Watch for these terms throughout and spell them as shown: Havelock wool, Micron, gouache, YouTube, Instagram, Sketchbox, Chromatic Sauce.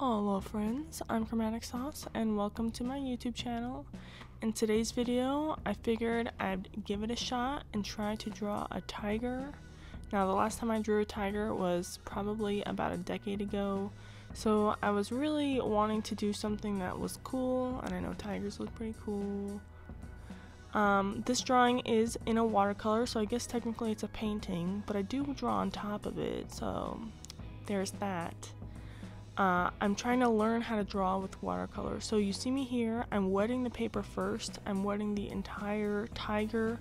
Hello friends, I'm Chromatic Sauce and welcome to my YouTube channel. In today's video, I figured I'd give it a shot and try to draw a tiger. Now the last time I drew a tiger was probably about a decade ago, so I was really wanting to do something that was cool, and I know tigers look pretty cool. This drawing is in a watercolor, so I guess technically it's a painting, but I do draw on top of it, so there's that. I'm trying to learn how to draw with watercolor. So you see me here, I'm wetting the paper first. I'm wetting the entire tiger,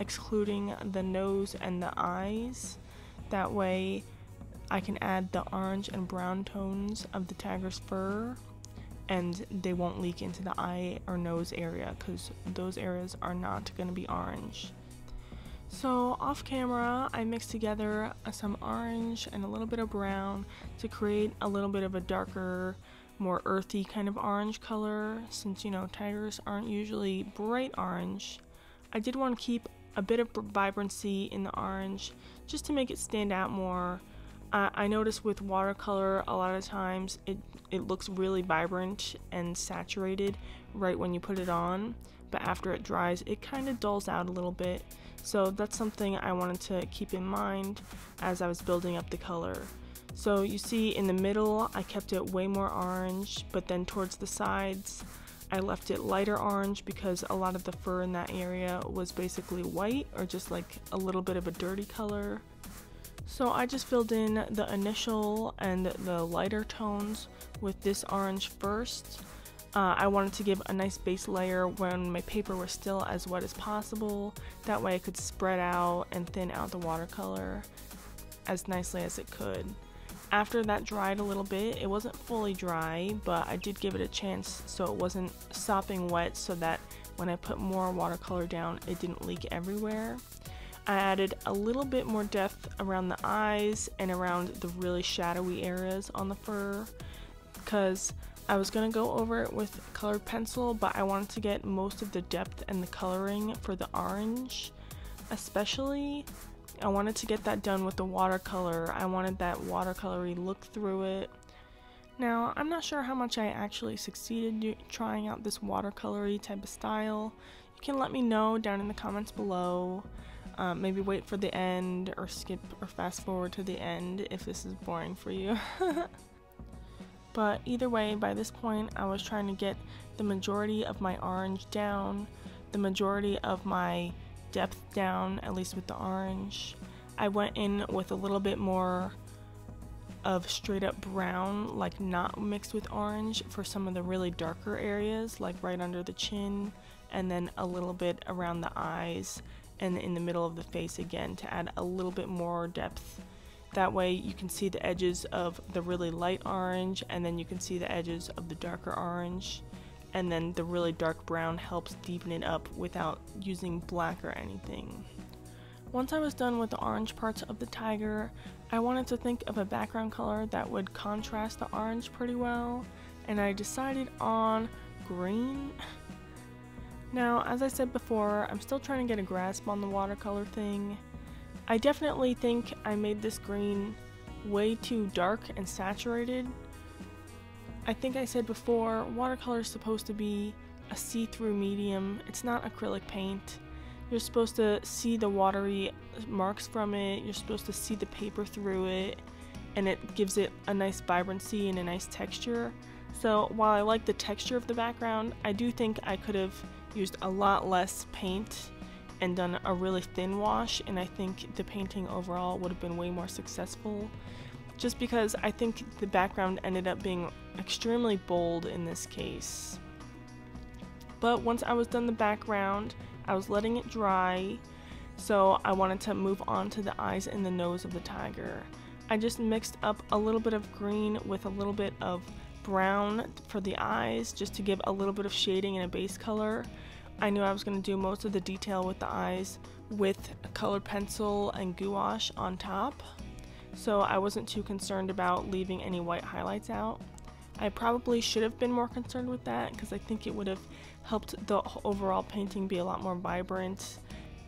excluding the nose and the eyes. That way I can add the orange and brown tones of the tiger's fur and they won't leak into the eye or nose area because those areas are not going to be orange. So off camera, I mixed together some orange and a little bit of brown to create a little bit of a darker, more earthy kind of orange color, since, you know, tigers aren't usually bright orange. I did want to keep a bit of vibrancy in the orange just to make it stand out more. I noticed with watercolor a lot of times it looks really vibrant and saturated right when you put it on, but after it dries it kind of dulls out a little bit. So that's something I wanted to keep in mind as I was building up the color. So you see in the middle I kept it way more orange, but then towards the sides I left it lighter orange because a lot of the fur in that area was basically white or just like a little bit of a dirty color. So I just filled in the initial and the lighter tones with this orange first. I wanted to give a nice base layer when my paper was still as wet as possible. That way I could spread out and thin out the watercolor as nicely as it could. After that dried a little bit, it wasn't fully dry, but I did give it a chance so it wasn't sopping wet so that when I put more watercolor down, it didn't leak everywhere. I added a little bit more depth around the eyes and around the really shadowy areas on the fur because I was going to go over it with colored pencil, but I wanted to get most of the depth and the coloring for the orange. Especially, I wanted to get that done with the watercolor. I wanted that watercolory look through it. Now, I'm not sure how much I actually succeeded trying out this watercolory type of style. You can let me know down in the comments below. Maybe wait for the end or skip or fast forward to the end if this is boring for you. But either way, by this point, I was trying to get the majority of my orange down, the majority of my depth down, at least with the orange. I went in with a little bit more of straight up brown, like not mixed with orange, for some of the really darker areas, like right under the chin, and then a little bit around the eyes and in the middle of the face again to add a little bit more depth. That way you can see the edges of the really light orange, and then you can see the edges of the darker orange, and then the really dark brown helps deepen it up without using black or anything. Once I was done with the orange parts of the tiger, I wanted to think of a background color that would contrast the orange pretty well, and I decided on green. Now, as I said before, I'm still trying to get a grasp on the watercolor thing. I definitely think I made this green way too dark and saturated. I think I said before, watercolor is supposed to be a see-through medium. It's not acrylic paint. You're supposed to see the watery marks from it. You're supposed to see the paper through it, and it gives it a nice vibrancy and a nice texture. So while I like the texture of the background, I do think I could have used a lot less paint and done a really thin wash, and I think the painting overall would have been way more successful, just because I think the background ended up being extremely bold in this case. But once I was done the background, I was letting it dry, so I wanted to move on to the eyes and the nose of the tiger. I just mixed up a little bit of green with a little bit of brown for the eyes, just to give a little bit of shading and a base color. I knew I was going to do most of the detail with the eyes with a colored pencil and gouache on top, so I wasn't too concerned about leaving any white highlights out. I probably should have been more concerned with that because I think it would have helped the overall painting be a lot more vibrant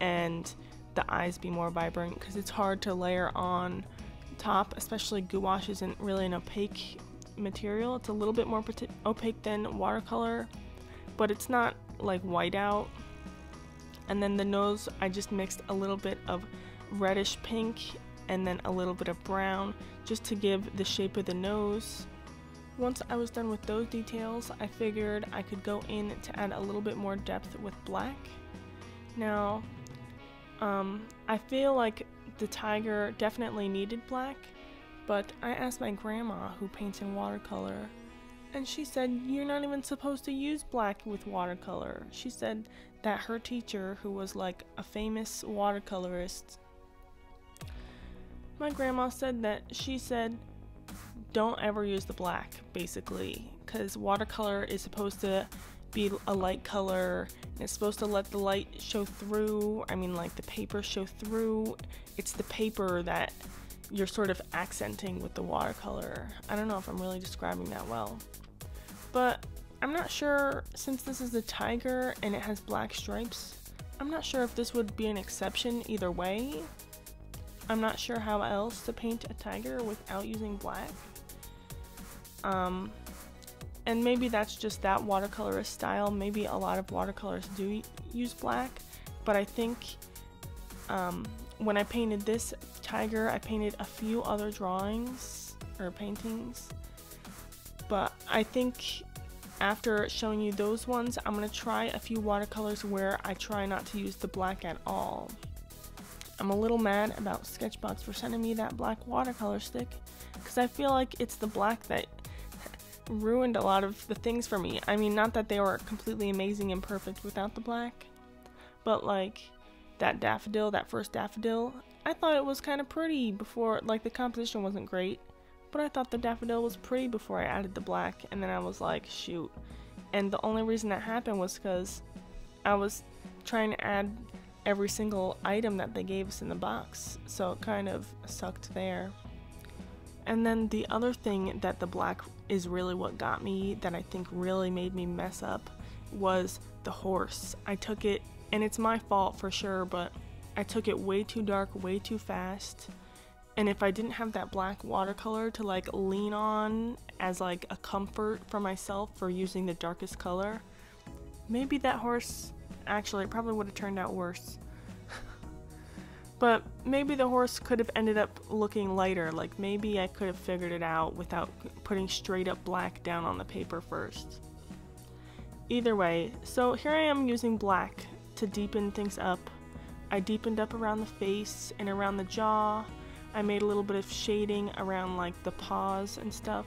and the eyes be more vibrant, because it's hard to layer on top, especially gouache isn't really an opaque material. It's a little bit more opaque than watercolor, but it's not like white out. And then the nose, I just mixed a little bit of reddish pink and then a little bit of brown just to give the shape of the nose. Once I was done with those details, I figured I could go in to add a little bit more depth with black. Now, I feel like the tiger definitely needed black, but I asked my grandma, who paints in watercolor, and she said, you're not even supposed to use black with watercolor. She said that her teacher, who was like a famous watercolorist, my grandma said that she said, don't ever use the black, basically, because watercolor is supposed to be a light color, and it's supposed to let the light show through, I mean like the paper show through. It's the paper that you're sort of accenting with the watercolor. I don't know if I'm really describing that well, but I'm not sure, since this is the tiger and it has black stripes, I'm not sure if this would be an exception either way. I'm not sure how else to paint a tiger without using black. And maybe that's just that watercolorist style. Maybe a lot of watercolors do use black, but I think when I painted this tiger, I painted a few other drawings or paintings, but I think after showing you those ones, I'm going to try a few watercolors where I try not to use the black at all. I'm a little mad about Sketchbox for sending me that black watercolor stick, because I feel like it's the black that ruined a lot of the things for me. I mean, not that they were completely amazing and perfect without the black, but like that daffodil, that first daffodil, I thought it was kind of pretty before, like the composition wasn't great, but I thought the daffodil was pretty before I added the black, and then I was like, shoot. And the only reason that happened was because I was trying to add every single item that they gave us in the box, so it kind of sucked there. And then the other thing that the black is really what got me, that I think really made me mess up, was the horse. I took it, and it's my fault for sure, but I took it way too dark, way too fast, and if I didn't have that black watercolor to like lean on as like a comfort for myself for using the darkest color, maybe that horse, actually it probably would have turned out worse. But maybe the horse could have ended up looking lighter, like maybe I could have figured it out without putting straight up black down on the paper first. Either way, so here I am using black to deepen things up. I deepened up around the face and around the jaw. I made a little bit of shading around like the paws and stuff.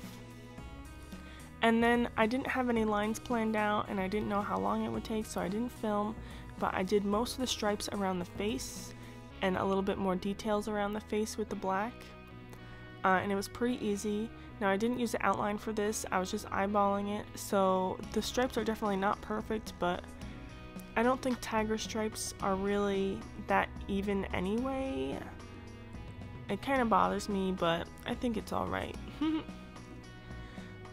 And then I didn't have any lines planned out and I didn't know how long it would take, so I didn't film, but I did most of the stripes around the face and a little bit more details around the face with the black, and it was pretty easy. Now, I didn't use an outline for this, I was just eyeballing it, so the stripes are definitely not perfect, but I don't think tiger stripes are really that even anyway. It kind of bothers me, but I think it's alright.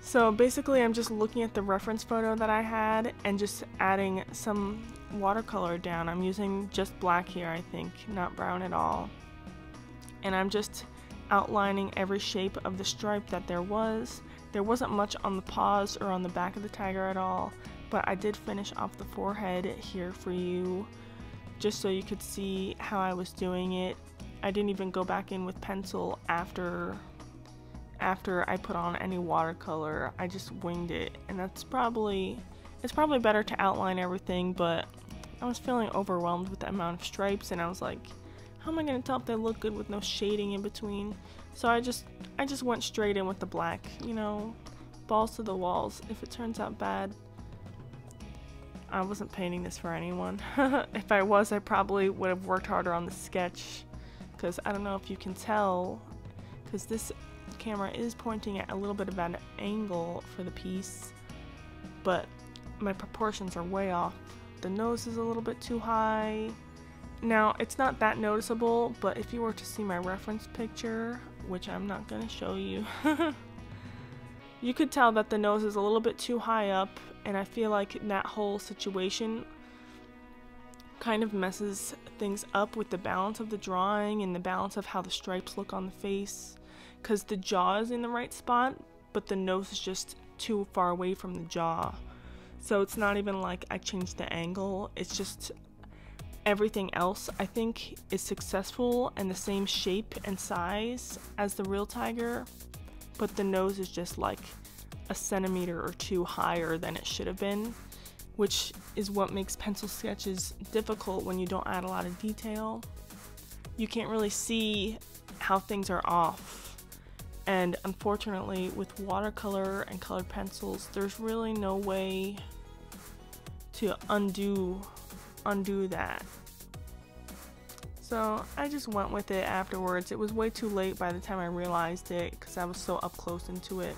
So basically I'm just looking at the reference photo that I had and just adding some watercolor down. I'm using just black here, I think, not brown at all. And I'm just outlining every shape of the stripe that there was. There wasn't much on the paws or on the back of the tiger at all, but I did finish off the forehead here for you, just so you could see how I was doing it. I didn't even go back in with pencil after I put on any watercolor. I just winged it, and that's probably, it's probably better to outline everything, but I was feeling overwhelmed with the amount of stripes, and I was like, how am I going to tell if they look good with no shading in between? So I just went straight in with the black, you know, balls to the walls. If it turns out bad, I wasn't painting this for anyone. If I was, I probably would have worked harder on the sketch, because I don't know if you can tell, because this camera is pointing at a little bit of an angle for the piece, but my proportions are way off. The nose is a little bit too high. Now, it's not that noticeable, but if you were to see my reference picture, which I'm not going to show you, you could tell that the nose is a little bit too high up, and I feel like that whole situation kind of messes things up with the balance of the drawing and the balance of how the stripes look on the face, because the jaw is in the right spot, but the nose is just too far away from the jaw. So it's not even like I changed the angle, it's just everything else I think is successful and the same shape and size as the real tiger, but the nose is just like a centimeter or two higher than it should have been, which is what makes pencil sketches difficult when you don't add a lot of detail. You can't really see how things are off, and unfortunately with watercolor and colored pencils there's really no way to undo that. So I just went with it afterwards. It was way too late by the time I realized it because I was so up close into it.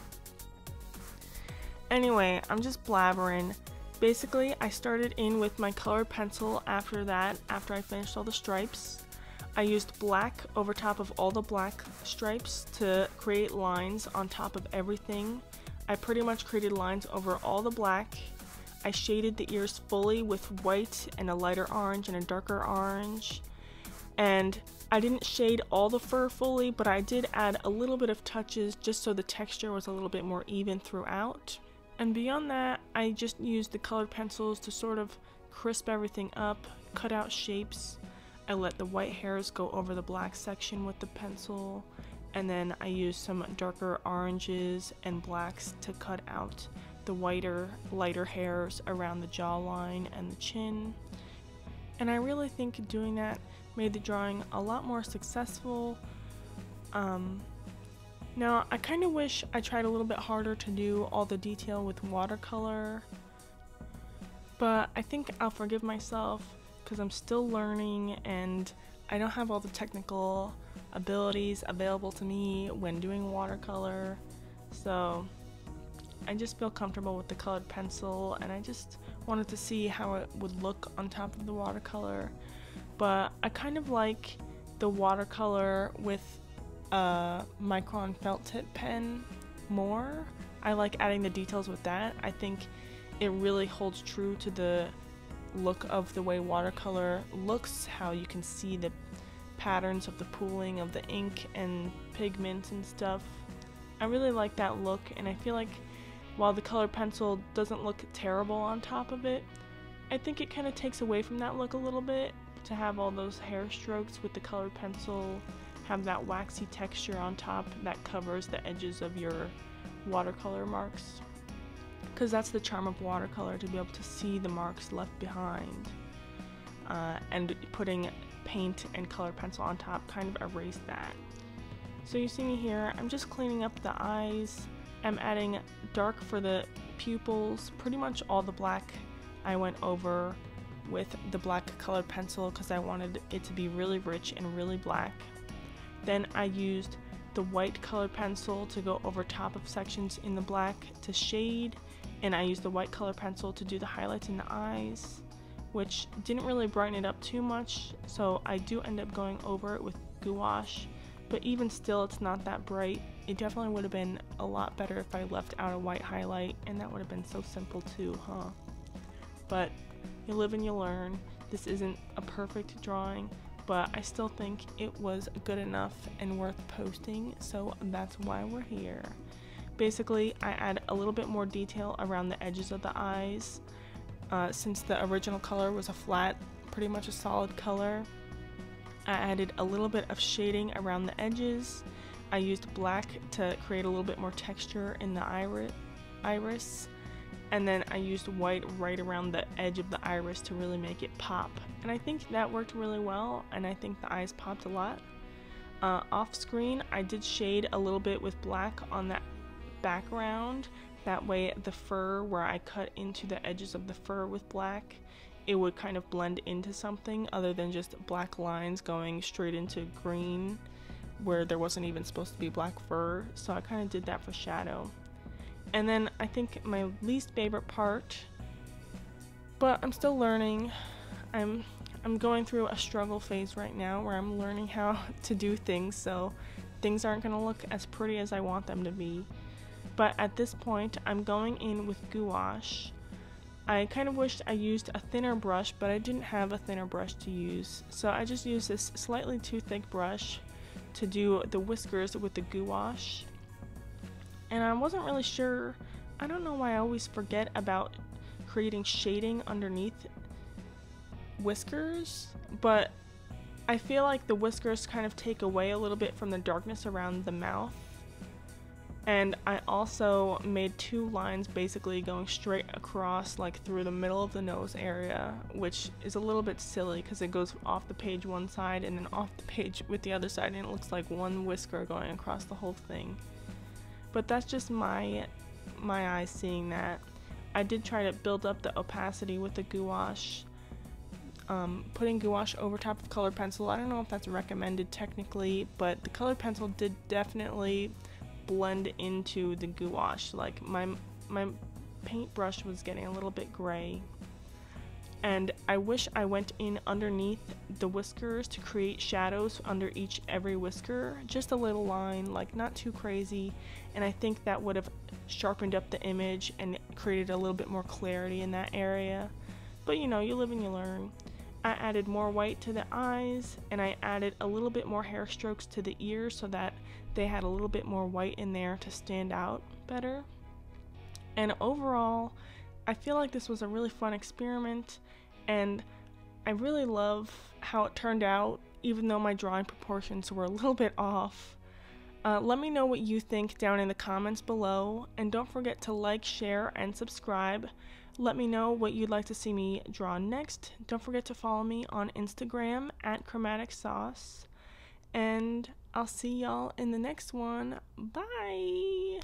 Anyway, I'm just blabbering. Basically, I started in with my colored pencil after that, after I finished all the stripes. I used black over top of all the black stripes to create lines on top of everything. I pretty much created lines over all the black. I shaded the ears fully with white and a lighter orange and a darker orange. And I didn't shade all the fur fully, but I did add a little bit of touches just so the texture was a little bit more even throughout. And beyond that, I just used the colored pencils to sort of crisp everything up, cut out shapes. I let the white hairs go over the black section with the pencil, and then I used some darker oranges and blacks to cut out the whiter, lighter hairs around the jawline and the chin. And I really think doing that made the drawing a lot more successful. Now, I kind of wish I tried a little bit harder to do all the detail with watercolor, but I think I'll forgive myself because I'm still learning and I don't have all the technical abilities available to me when doing watercolor. So I just feel comfortable with the colored pencil, and I just wanted to see how it would look on top of the watercolor. But I kind of like the watercolor with a Micron felt tip pen more. I like adding the details with that. I think it really holds true to the look of the way watercolor looks, how you can see the patterns of the pooling of the ink and pigments and stuff. I really like that look, and I feel like while the colored pencil doesn't look terrible on top of it, I think it kind of takes away from that look a little bit to have all those hair strokes with the colored pencil, have that waxy texture on top that covers the edges of your watercolor marks. Because that's the charm of watercolor, to be able to see the marks left behind. And putting paint and colored pencil on top kind of erased that. So you see me here, I'm just cleaning up the eyes. I'm adding dark for the pupils. Pretty much all the black I went over with the black colored pencil because I wanted it to be really rich and really black. Then I used the white colored pencil to go over top of sections in the black to shade, and I used the white colored pencil to do the highlights in the eyes, which didn't really brighten it up too much, so I do end up going over it with gouache, but even still it's not that bright. It definitely would have been a lot better if I left out a white highlight, and that would have been so simple too, huh? But you live and you learn. This isn't a perfect drawing, but I still think it was good enough and worth posting, so that's why we're here. Basically, I add a little bit more detail around the edges of the eyes. Since the original color was a flat, pretty much a solid color, I added a little bit of shading around the edges. I used black to create a little bit more texture in the iris, and then I used white right around the edge of the iris to really make it pop. And I think that worked really well, and I think the eyes popped a lot. Off screen, I did shade a little bit with black on that background. That way the fur, where I cut into the edges of the fur with black, it would kind of blend into something other than just black lines going straight into green where there wasn't even supposed to be black fur. So I kind of did that for shadow. And then I think my least favorite part, but I'm still learning, I'm going through a struggle phase right now where I'm learning how to do things, so things aren't going to look as pretty as I want them to be. But at this point, I'm going in with gouache. I kind of wished I used a thinner brush, but I didn't have a thinner brush to use, so I just used this slightly too thick brush to do the whiskers with the gouache. and I wasn't really sure. I don't know why I always forget about creating shading underneath whiskers, but I feel like the whiskers kind of take away a little bit from the darkness around the mouth. And I also made two lines basically going straight across, like through the middle of the nose area, which is a little bit silly because it goes off the page one side and then off the page with the other side, and it looks like one whisker going across the whole thing. But that's just my eyes seeing that. I did try to build up the opacity with the gouache, putting gouache over top of colored pencil. I don't know if that's recommended technically, but the colored pencil did definitely blend into the gouache. Like my paintbrush was getting a little bit gray, and I wish I went in underneath the whiskers to create shadows under every whisker, just a little line, like not too crazy, and I think that would have sharpened up the image and created a little bit more clarity in that area. But you know, you live and you learn. I added more white to the eyes, and I added a little bit more hair strokes to the ears so that they had a little bit more white in there to stand out better. And overall, I feel like this was a really fun experiment, and I really love how it turned out, even though my drawing proportions were a little bit off. Let me know what you think down in the comments below, and don't forget to like, share, and subscribe. Let me know what you'd like to see me draw next. Don't forget to follow me on Instagram at Chromatic Sauce, and I'll see y'all in the next one. Bye!